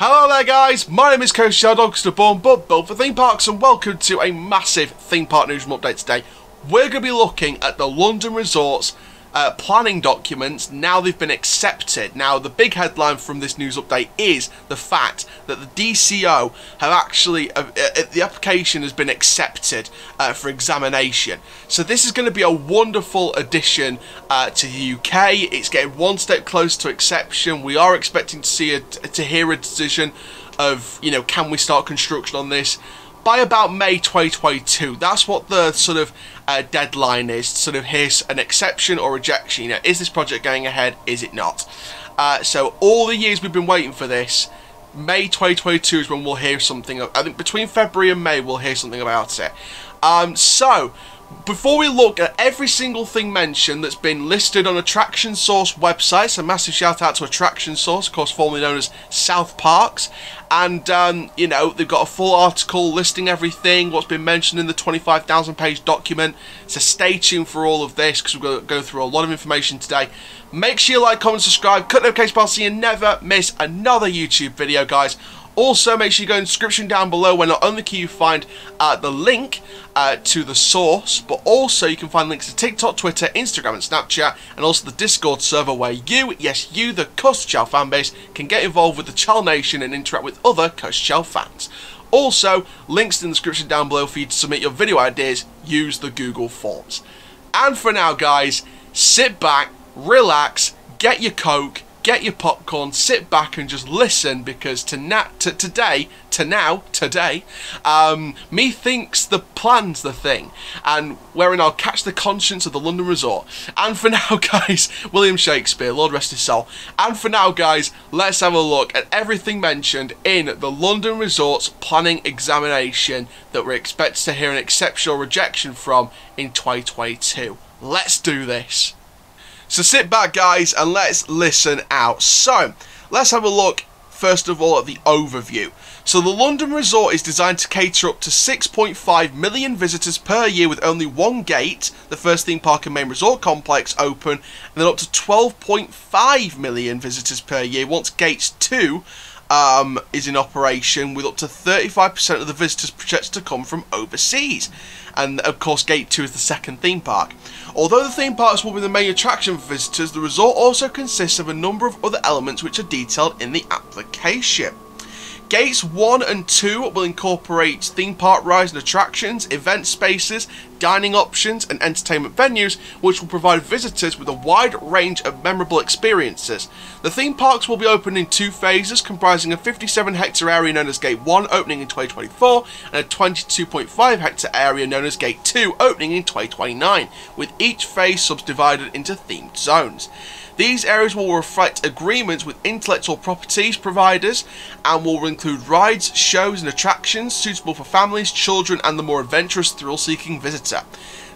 Hello there guys, my name is Coach Dogster Born, but built for theme parks, and welcome to a massive theme park newsroom update today. We're going to be looking at the London Resorts planning documents now they've been accepted. Now the big headline from this news update is the fact that the DCO have actually, the application has been accepted for examination. So this is going to be a wonderful addition to the UK. It's getting one step closer to acceptance. We are expecting to see to hear a decision of, you know, can we start construction on this by about May 2022. That's what the sort of deadline is. Sort of here's an exception or rejection. You know, is this project going ahead? Is it not? So all the years we've been waiting for this, May 2022 is when we'll hear something. I think between February and May we'll hear something about it. So before we look at every single thing mentioned that's been listed on Attraction Source websites, so a massive shout out to Attraction Source, of course formerly known as South Parks, and you know, they've got a full article listing everything, what's been mentioned in the 25,000 page document, so stay tuned for all of this because we're going to go through a lot of information today. Make sure you like, comment, subscribe, click the notification bell so you never miss another YouTube video guys. Also, make sure you go in the description down below where not only can you find the link to the source, but also you can find links to TikTok, Twitter, Instagram and Snapchat, and also the Discord server where you, yes you, the Coast Chow fan base, can get involved with the Chow Nation and interact with other Coast Chow fans. Also, links in the description down below for you to submit your video ideas, use the Google Forms. And for now guys, sit back, relax, get your Coke, get your popcorn, sit back and just listen, because today, methinks the plan's the thing, and wherein I'll catch the conscience of the London Resort. And for now, guys, William Shakespeare, Lord rest his soul. And for now, guys, let's have a look at everything mentioned in the London Resort's planning examination that we're expected to hear an exception or rejection from in 2022. Let's do this. So sit back guys and let's listen out. So let's have a look first of all at the overview. So the London Resort is designed to cater up to 6.5 million visitors per year with only one gate, the first theme park and main resort complex, open, and then up to 12.5 million visitors per year once Gates 2 is in operation, with up to 35% of the visitors projected to come from overseas. And of course Gate 2 is the second theme park. Although the theme parks will be the main attraction for visitors, the resort also consists of a number of other elements which are detailed in the application. Gates 1 and 2 will incorporate theme park rides and attractions, event spaces, dining options and entertainment venues, which will provide visitors with a wide range of memorable experiences. The theme parks will be open in two phases, comprising a 57-hectare area known as Gate 1 opening in 2024 and a 22.5-hectare area known as Gate 2 opening in 2029, with each phase subdivided into themed zones. These areas will reflect agreements with intellectual properties providers and will include rides, shows and attractions suitable for families, children and the more adventurous thrill-seeking visitor.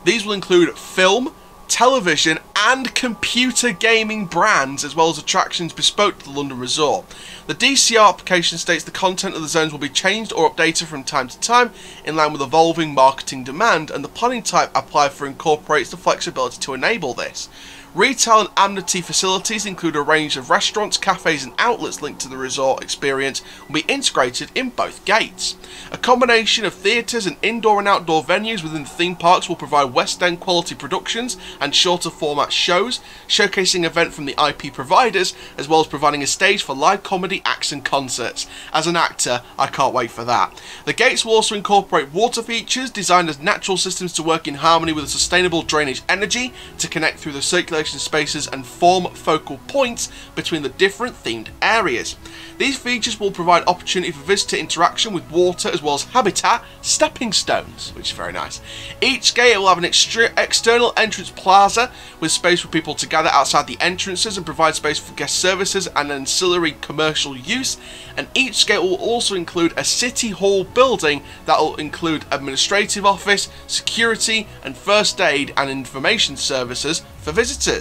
These will include film, television and computer gaming brands, as well as attractions bespoke to the London Resort. The DCO application states the content of the zones will be changed or updated from time to time in line with evolving marketing demand, and the planning type applied for incorporates the flexibility to enable this. Retail and amenity facilities include a range of restaurants, cafes and outlets linked to the resort experience will be integrated in both gates. A combination of theatres and indoor and outdoor venues within the theme parks will provide West End quality productions and shorter format shows, showcasing event from the IP providers, as well as providing a stage for live comedy acts and concerts. As an actor, I can't wait for that. The gates will also incorporate water features designed as natural systems to work in harmony with a sustainable drainage energy to connect through the circulation spaces and form focal points between the different themed areas. These features will provide opportunity for visitor interaction with water, as well as habitat stepping stones, which is very nice. Each gate will have an external entrance plaza with space for people to gather outside the entrances and provide space for guest services and ancillary commercial use, and each gate will also include a city hall building that will include administrative office, security and first aid and information services for visitors.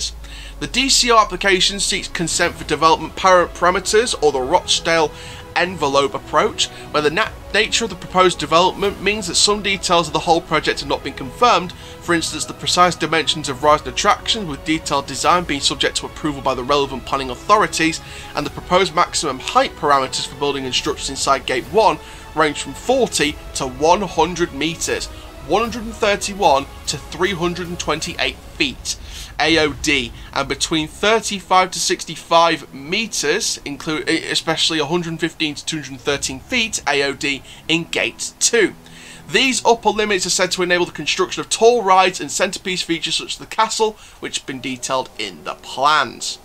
The DCO application seeks consent for development parameters or the Rochdale envelope approach, where the nature of the proposed development means that some details of the whole project have not been confirmed, for instance the precise dimensions of rides and attractions, with detailed design being subject to approval by the relevant planning authorities, and the proposed maximum height parameters for building and structures inside Gate 1 range from 40 to 100 metres, 131 to 328 feet AOD, and between 35 to 65 metres, especially 115 to 213 feet AOD in Gate 2. These upper limits are said to enable the construction of tall rides and centrepiece features such as the castle, which have been detailed in the plans.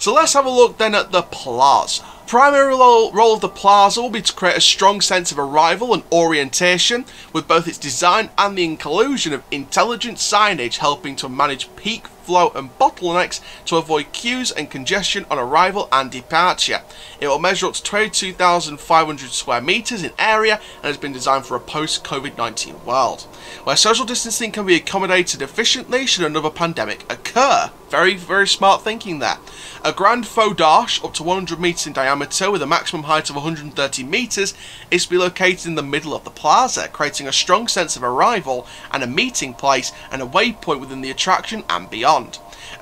So let's have a look then at the plaza. Primary role of the plaza will be to create a strong sense of arrival and orientation, with both its design and the inclusion of intelligent signage helping to manage peak flow and bottlenecks to avoid queues and congestion on arrival and departure. It will measure up to 22,500 square metres in area and has been designed for a post-COVID-19 world, where social distancing can be accommodated efficiently should another pandemic occur. Very, very smart thinking there. A grand faux d'arche up to 100 metres in diameter with a maximum height of 130 metres is to be located in the middle of the plaza, creating a strong sense of arrival and a meeting place and a waypoint within the attraction and beyond.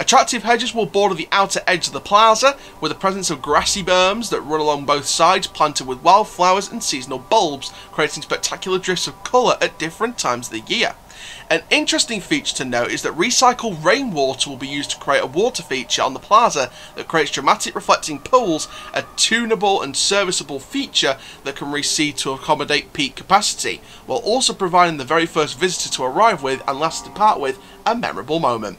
Attractive hedges will border the outer edge of the plaza, with the presence of grassy berms that run along both sides planted with wildflowers and seasonal bulbs, creating spectacular drifts of colour at different times of the year. An interesting feature to note is that recycled rainwater will be used to create a water feature on the plaza that creates dramatic reflecting pools, a tunable and serviceable feature that can recede to accommodate peak capacity, while also providing the very first visitor to arrive with and last to depart with a memorable moment.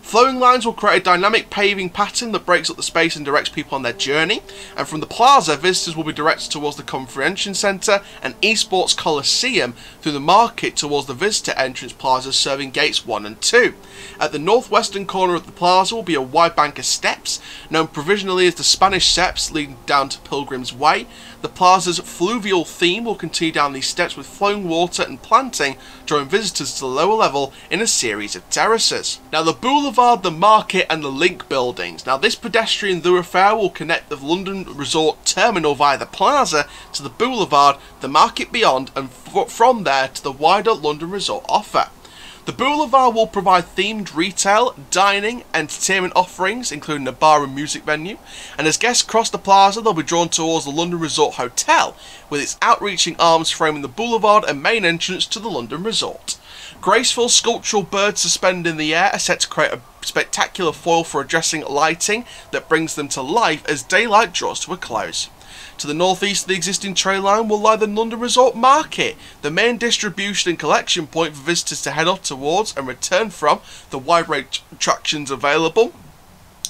Flowing lines will create a dynamic paving pattern that breaks up the space and directs people on their journey, and from the plaza visitors will be directed towards the Convention Centre and Esports Coliseum through the market towards the visitor entrance plaza serving gates 1 and 2. At the northwestern corner of the plaza will be a wide bank of steps, known provisionally as the Spanish Steps, leading down to Pilgrims Way. The plaza's fluvial theme will continue down these steps with flowing water and planting, drawing visitors to the lower level in a series of terraces. Now the Boulevard, the Market and the Link buildings. Now this pedestrian thoroughfare will connect the London Resort terminal via the plaza to the Boulevard, the Market beyond, and from there to the wider London Resort offer. The Boulevard will provide themed retail, dining, entertainment offerings, including a bar and music venue, and as guests cross the plaza they'll be drawn towards the London Resort Hotel, with its outreaching arms framing the Boulevard and main entrance to the London Resort. Graceful sculptural birds suspended in the air are set to create a spectacular foil for addressing lighting that brings them to life as daylight draws to a close. To the northeast of the existing train line will lie the London Resort Market, the main distribution and collection point for visitors to head off towards and return from the wide range of attractions available,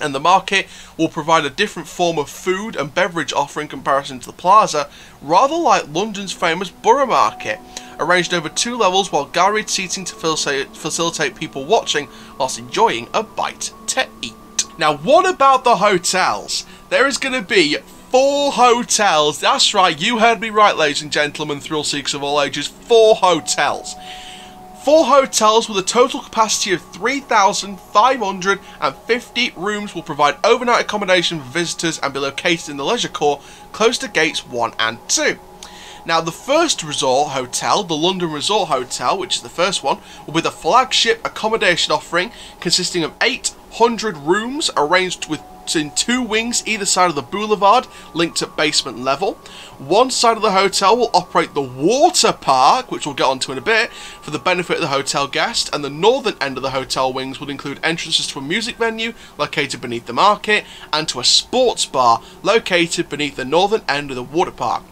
and the market will provide a different form of food and beverage offer in comparison to the plaza, rather like London's famous Borough Market, arranged over two levels while garried seating to facilitate people watching whilst enjoying a bite to eat. Now what about the hotels? There is going to be 4 hotels, that's right, you heard me right ladies and gentlemen, thrill seekers of all ages, 4 hotels. 4 hotels with a total capacity of 3,550 rooms will provide overnight accommodation for visitors and be located in the leisure core close to gates 1 and 2. Now the first resort hotel, the London Resort Hotel, which is the first one, will be the flagship accommodation offering consisting of 800 rooms arranged in 2 wings either side of the boulevard linked at basement level. One side of the hotel will operate the water park, which we'll get onto in a bit, for the benefit of the hotel guest, and the northern end of the hotel wings will include entrances to a music venue located beneath the market and to a sports bar located beneath the northern end of the water park.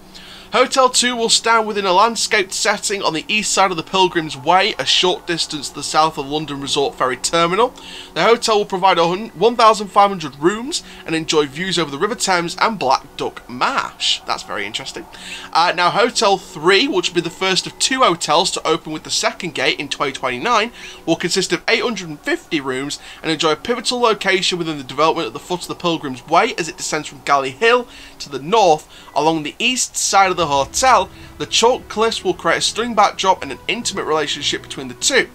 Hotel 2 will stand within a landscaped setting on the east side of the Pilgrims Way, a short distance to the south of London Resort Ferry Terminal. The hotel will provide 1,500 rooms and enjoy views over the River Thames and Black Duck Marsh. That's very interesting. Now Hotel 3, which will be the first of 2 hotels to open with the second gate in 2029, will consist of 850 rooms and enjoy a pivotal location within the development at the foot of the Pilgrims Way as it descends from Galley Hill to the north. Along the east side of the hotel, the chalk cliffs will create a stunning backdrop and an intimate relationship between the two.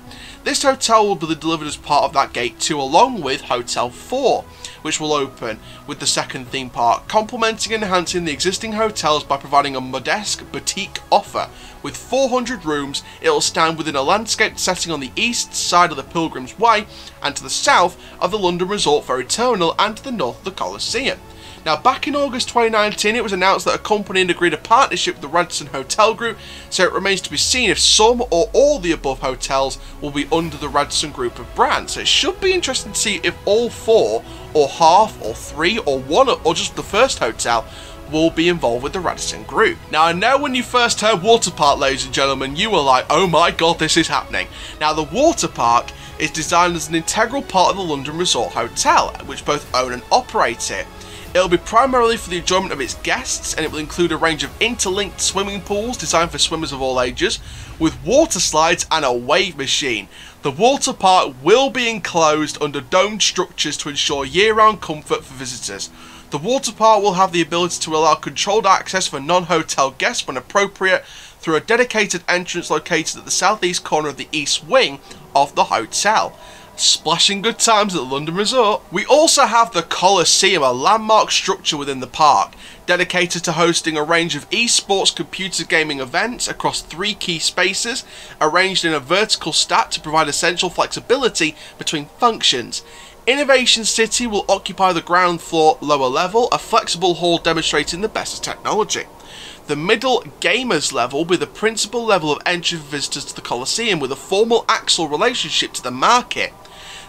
This hotel will be delivered as part of that Gate 2 along with Hotel 4, which will open with the second theme park, complementing and enhancing the existing hotels by providing a modest boutique offer. With 400 rooms, it will stand within a landscaped setting on the east side of the Pilgrims Way and to the south of the London Resort Ferry Terminal and to the north of the Colosseum. Now, back in August 2019, it was announced that a company had agreed a partnership with the Radisson Hotel Group, so it remains to be seen if some or all the above hotels will be under the Radisson group of brands. So it should be interesting to see if all four, or half, or three, or one, or just the first hotel will be involved with the Radisson group. Now, I know when you first heard water park, ladies and gentlemen, you were like, oh my god, this is happening. Now, the water park is designed as an integral part of the London Resort Hotel, which both own and operate it. It'll be primarily for the enjoyment of its guests, and it will include a range of interlinked swimming pools designed for swimmers of all ages, with water slides and a wave machine. The water park will be enclosed under domed structures to ensure year-round comfort for visitors. The water park will have the ability to allow controlled access for non-hotel guests when appropriate through a dedicated entrance located at the southeast corner of the east wing of the hotel. Splashing good times at the London Resort. We also have the Colosseum, a landmark structure within the park, dedicated to hosting a range of esports computer gaming events across three key spaces, arranged in a vertical stack to provide essential flexibility between functions. Innovation City will occupy the ground floor lower level, a flexible hall demonstrating the best of technology. The middle gamers level will be the principal level of entry for visitors to the Colosseum, with a formal axle relationship to the market.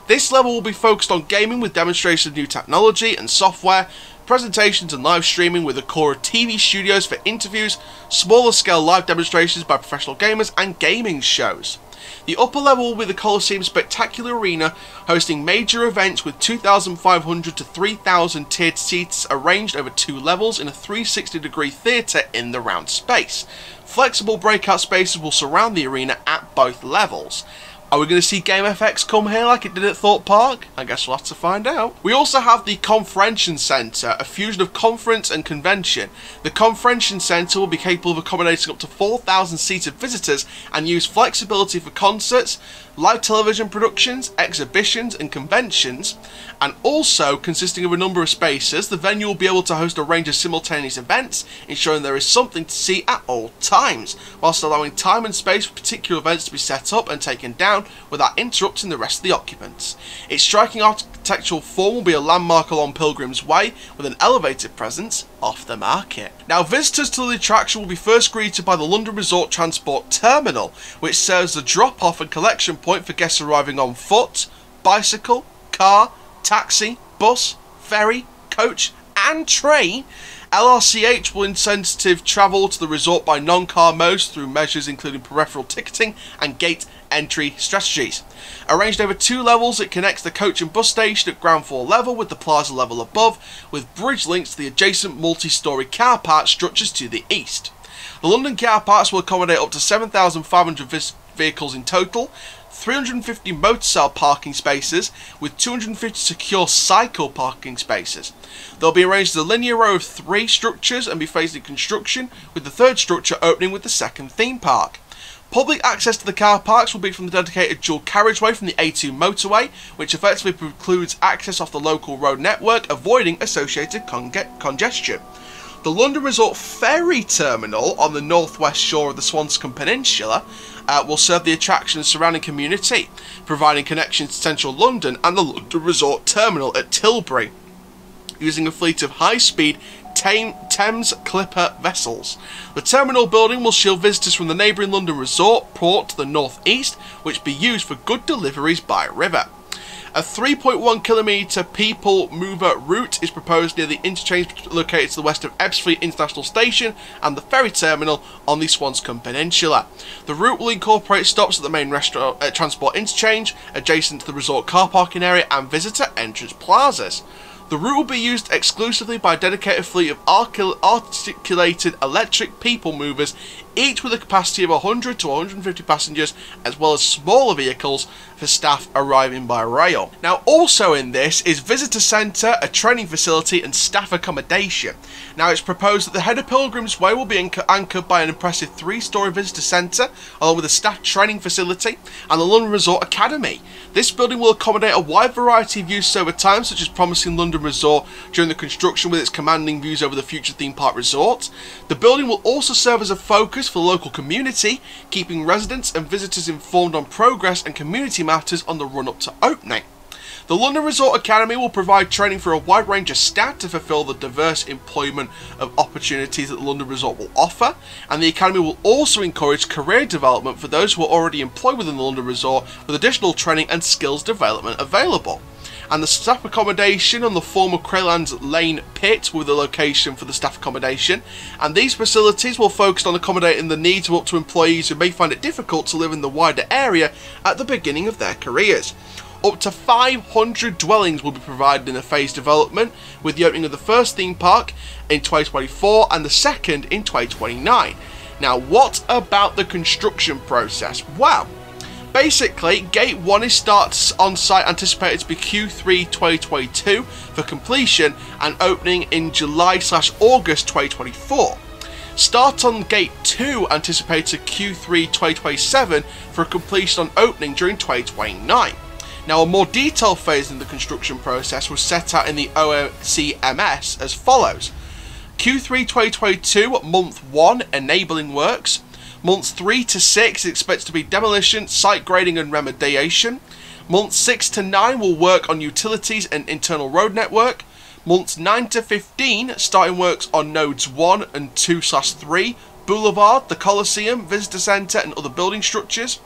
This level will be focused on gaming with demonstrations of new technology and software, presentations and live streaming with a core of TV studios for interviews, smaller scale live demonstrations by professional gamers and gaming shows. The upper level will be the Colosseum Spectacular Arena, hosting major events with 2,500 to 3,000 tiered seats arranged over two levels in a 360-degree theatre in the round space. Flexible breakout spaces will surround the arena at both levels. Are we going to see GameFX come here like it did at Thorpe Park? I guess we'll have to find out. We also have the Conference Centre, a fusion of conference and convention. The Conference Centre will be capable of accommodating up to 4,000 seated visitors and use flexibility for concerts, live television productions, exhibitions and conventions, and also consisting of a number of spaces, the venue will be able to host a range of simultaneous events, ensuring there is something to see at all times, whilst allowing time and space for particular events to be set up and taken down without interrupting the rest of the occupants. Its striking architectural form will be a landmark along Pilgrim's Way, with an elevated presence off the market. Now, visitors to the attraction will be first greeted by the London Resort Transport Terminal, which serves the drop-off and collection point for guests arriving on foot, bicycle, car, taxi, bus, ferry, coach and train. LRCH will incentive travel to the resort by non-car modes through measures including peripheral ticketing and gate entry strategies. Arranged over two levels, it connects the coach and bus station at ground floor level with the plaza level above, with bridge links to the adjacent multi-storey car park structures to the east. The London car parks will accommodate up to 7,500 vehicles in total, 350 motorcycle parking spaces with 250 secure cycle parking spaces. They'll be arranged as a linear row of three structures and be phasing construction, with the third structure opening with the second theme park. Public access to the car parks will be from the dedicated dual carriageway from the A2 motorway, which effectively precludes access off the local road network, avoiding associated congestion. The London Resort Ferry Terminal on the northwest shore of the Swanscombe Peninsula will serve the attraction and surrounding community, providing connections to central London and the London Resort Terminal at Tilbury, using a fleet of high-speed Thames Clipper vessels. The terminal building will shield visitors from the neighbouring London Resort port to the northeast, which be used for good deliveries by river. A 3.1km people mover route is proposed near the interchange located to the west of Ebbsfleet International Station and the ferry terminal on the Swanscombe Peninsula. The route will incorporate stops at the main transport interchange, adjacent to the resort car parking area and visitor entrance plazas. The route will be used exclusively by a dedicated fleet of articulated electric people movers, each with a capacity of 100 to 150 passengers, as well as smaller vehicles for staff arriving by rail. Now, also in this is visitor centre, a training facility and staff accommodation. Now, it's proposed that the head of Pilgrims Way will be anchored by an impressive 3-storey visitor centre, along with a staff training facility and the London Resort Academy. This building will accommodate a wide variety of use over time, such as promising London Resort during the construction with its commanding views over the future theme park resort. The building will also serve as a focus for the local community, keeping residents and visitors informed on progress and community matters on the run-up to opening. The London Resort Academy will provide training for a wide range of staff to fulfil the diverse employment of opportunities that the London Resort will offer, and the Academy will also encourage career development for those who are already employed within the London Resort, with additional training and skills development available. And the staff accommodation on the former Craylands Lane Pit will be the location for the staff accommodation, and these facilities will focus on accommodating the needs of up to employees who may find it difficult to live in the wider area at the beginning of their careers. Up to 500 dwellings will be provided in a phased development, with the opening of the first theme park in 2024 and the second in 2029. Now, what about the construction process? Wow. Basically, Gate 1 starts on site, anticipated to be Q3 2022 for completion and opening in July/August 2024. Start on Gate 2, anticipated Q3 2027 for completion and opening during 2029. Now, a more detailed phase in the construction process was set out in the OCMS as follows. Q3 2022, month 1, enabling works. Months 3 to 6 is expected to be demolition, site grading and remediation. Months 6 to 9 will work on utilities and internal road network. Months 9 to 15, starting works on nodes 1 and 2/3, Boulevard, the Coliseum, Visitor Centre and other building structures.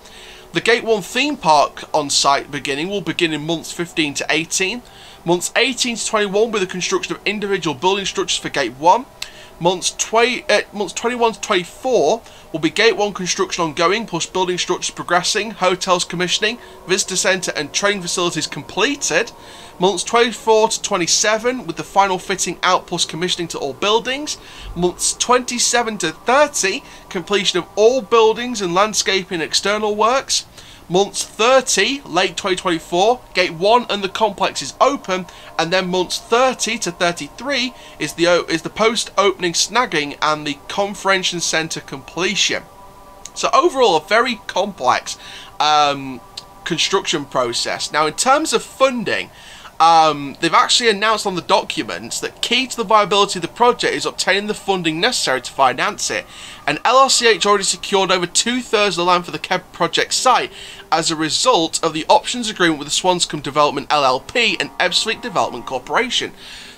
The Gate 1 theme park on site beginning will begin in months 15 to 18. Months 18 to 21 with the construction of individual building structures for Gate 1. Months 21 to 24 will be Gate 1 construction ongoing, plus building structures progressing, hotels commissioning, visitor centre and training facilities completed. Months 24 to 27 with the final fitting out plus commissioning to all buildings. Months 27 to 30, completion of all buildings and landscaping and external works. Months 30, late 2024, Gate 1 and the complex is open, and then months 30 to 33 is the post-opening snagging and the conference centre completion. So overall, a very complex construction process. Now, in terms of funding, they've actually announced on the documents that key to the viability of the project is obtaining the funding necessary to finance it, and LRCH already secured over 2/3 of the land for the project site as a result of the options agreement with the Swanscombe Development LLP and Ebbsfleet Development Corporation.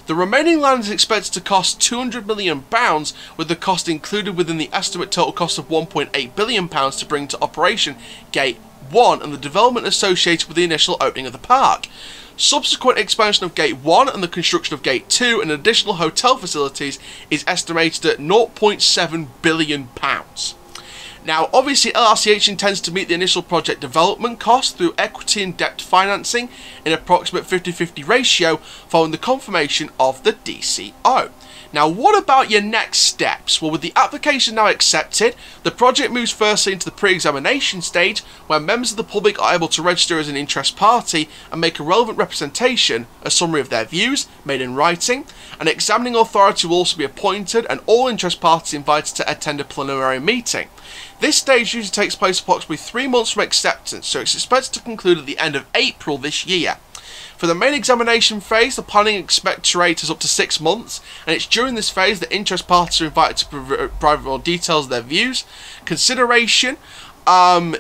The remaining land is expected to cost £200 million, with the cost included within the estimate total cost of £1.8 billion to bring to operation Gate 1 and the development associated with the initial opening of the park. Subsequent expansion of Gate 1 and the construction of Gate 2 and additional hotel facilities is estimated at £0.7 billion. Now, obviously, LRCH intends to meet the initial project development cost through equity and debt financing in an approximate 50-50 ratio following the confirmation of the DCO. Now, what about your next steps? Well, with the application now accepted, the project moves firstly into the pre-examination stage, where members of the public are able to register as an interest party and make a relevant representation, a summary of their views, made in writing. An examining authority will also be appointed, and all interest parties invited to attend a plenary meeting. This stage usually takes place approximately 3 months from acceptance, so it's expected to conclude at the end of April this year. For the main examination phase, the Planning Inspectorate is up to 6 months, and it's during this phase that interest parties are invited to provide more details of their views. Consideration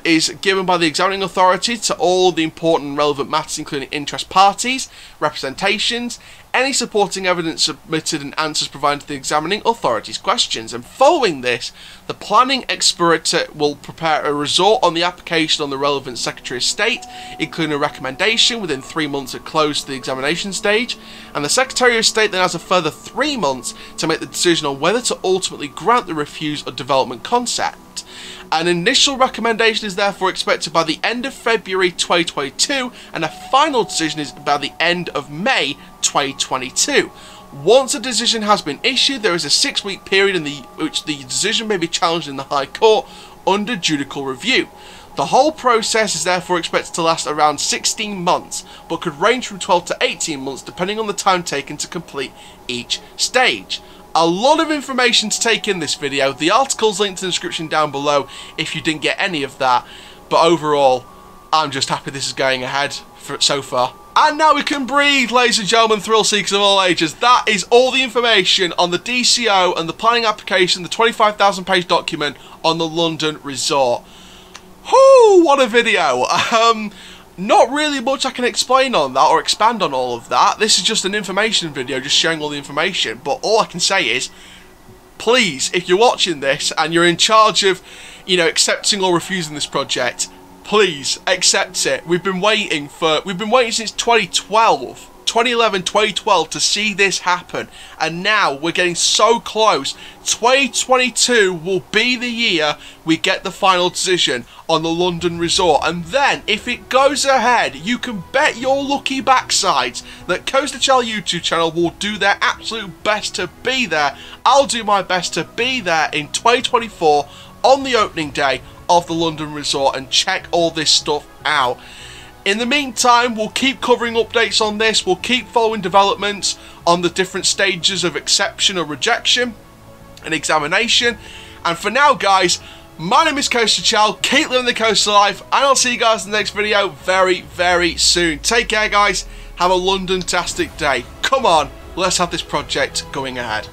is given by the examining authority to all the important and relevant matters, including interest parties, representations, any supporting evidence submitted and answers provided to the examining authority's questions. And following this, the planning expert will prepare a resort on the application on the relevant Secretary of State, including a recommendation within 3 months of close to the examination stage. And the Secretary of State then has a further 3 months to make the decision on whether to ultimately grant the refuse or development consent. An initial recommendation is therefore expected by the end of February 2022, and a final decision is by the end of May 2022. Once a decision has been issued, there is a 6-week period in which the decision may be challenged in the High Court under judicial review. The whole process is therefore expected to last around 16 months, but could range from 12 to 18 months depending on the time taken to complete each stage. A lot of information to take in this video. The article's linked in the description down below if you didn't get any of that, but overall, I'm just happy this is going ahead so far. And now we can breathe, ladies and gentlemen, thrill seekers of all ages. That is all the information on the DCO and the planning application, the 25,000-page document on the London Resort. Whoo, what a video. Not really much I can explain on that or expand on all of that. This is just an information video, just sharing all the information. But all I can say is, please, if you're watching this and you're in charge of, you know, accepting or refusing this project, please accept it. We've been waiting since 2012 to see this happen, and now we're getting so close. 2022 will be the year we get the final decision on the London Resort, and then if it goes ahead, you can bet your lucky backsides that Coaster Channel YouTube channel will do their absolute best to be there. I'll do my best to be there in 2024 on the opening day of the London Resort and check all this stuff out. In the meantime, we'll keep covering updates on this, we'll keep following developments on the different stages of exception or rejection and examination. And for now, guys, my name is Coaster Child. Keep living the coaster life, and I'll see you guys in the next video very, very soon. Take care, guys. Have a London-tastic day. Come on, let's have this project going ahead.